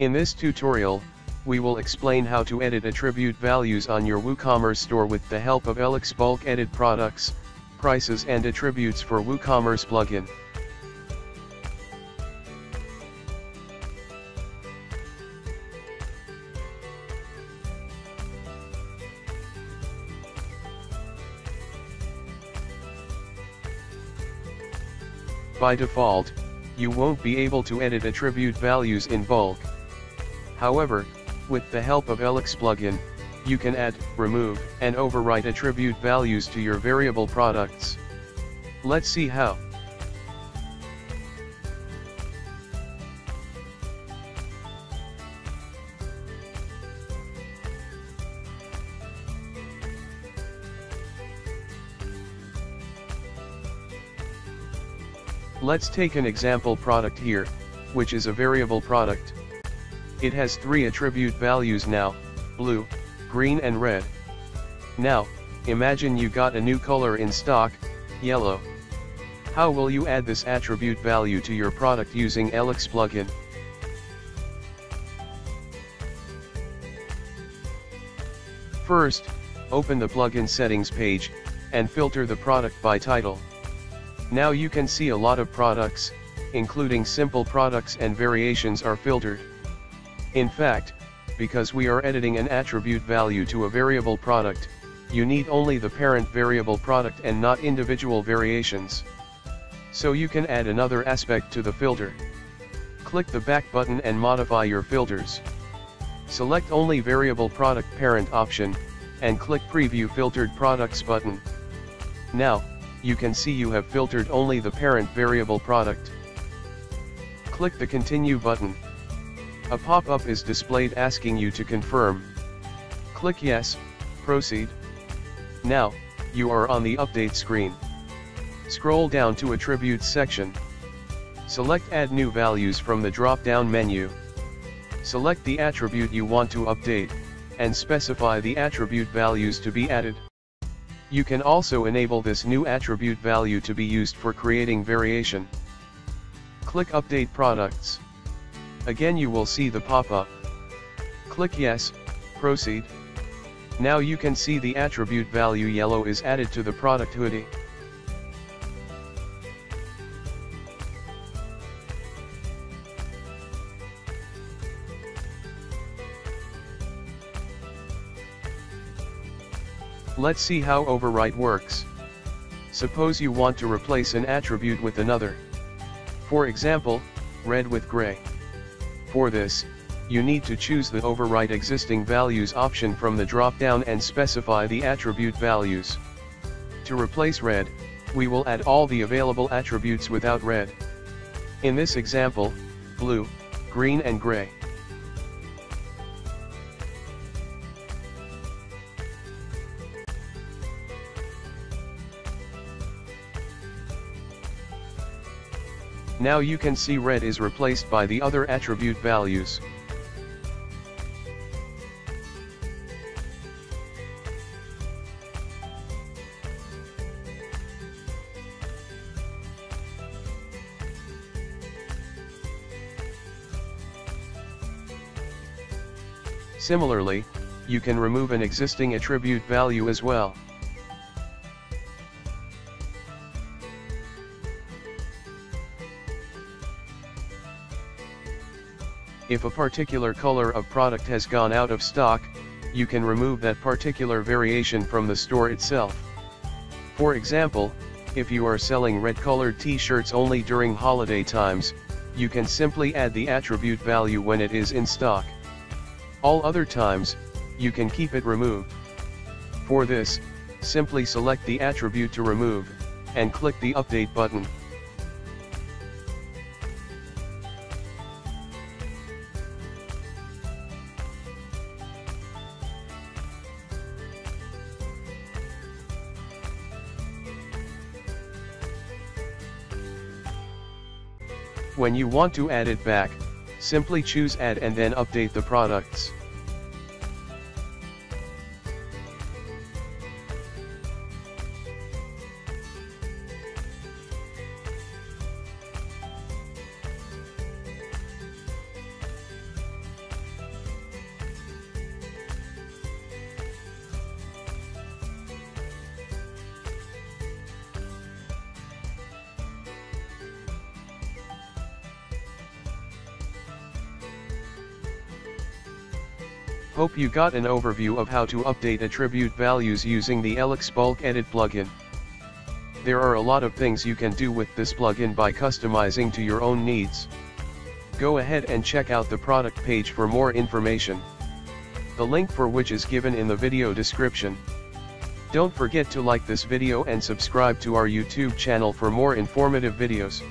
In this tutorial, we will explain how to edit attribute values on your WooCommerce store with the help of ELEX Bulk Edit Products, Prices and Attributes for WooCommerce plugin. By default, you won't be able to edit attribute values in bulk. However, with the help of ELEX plugin, you can add, remove, and overwrite attribute values to your variable products. Let's see how. Let's take an example product here, which is a variable product. It has three attribute values now, blue, green and red. Now, imagine you got a new color in stock, yellow. How will you add this attribute value to your product using ELEX plugin? First, open the plugin settings page, and filter the product by title. Now you can see a lot of products, including simple products and variations are filtered. In fact, because we are editing an attribute value to a variable product, you need only the parent variable product and not individual variations. So you can add another aspect to the filter. Click the back button and modify your filters. Select only variable product parent option, and click preview filtered products button. Now, you can see you have filtered only the parent variable product. Click the continue button. A pop-up is displayed asking you to confirm. Click yes, proceed. Now, you are on the update screen. Scroll down to attributes section. Select add new values from the drop-down menu. Select the attribute you want to update, and specify the attribute values to be added. You can also enable this new attribute value to be used for creating variation. Click Update Products. Again you will see the pop-up. Click Yes, Proceed. Now you can see the attribute value yellow is added to the product hoodie. Let's see how overwrite works. Suppose you want to replace an attribute with another. For example, red with gray. For this, you need to choose the overwrite existing values option from the drop-down and specify the attribute values. To replace red, we will add all the available attributes without red. In this example, blue, green and gray. Now you can see red is replaced by the other attribute values. Similarly, you can remove an existing attribute value as well. If a particular color of product has gone out of stock, you can remove that particular variation from the store itself. For example, if you are selling red-colored t-shirts only during holiday times, you can simply add the attribute value when it is in stock. All other times, you can keep it removed. For this, simply select the attribute to remove, and click the Update button. When you want to add it back, simply choose Add and then update the products. Hope you got an overview of how to update attribute values using the ELEX Bulk Edit plugin. There are a lot of things you can do with this plugin by customizing to your own needs. Go ahead and check out the product page for more information, the link for which is given in the video description. Don't forget to like this video and subscribe to our YouTube channel for more informative videos.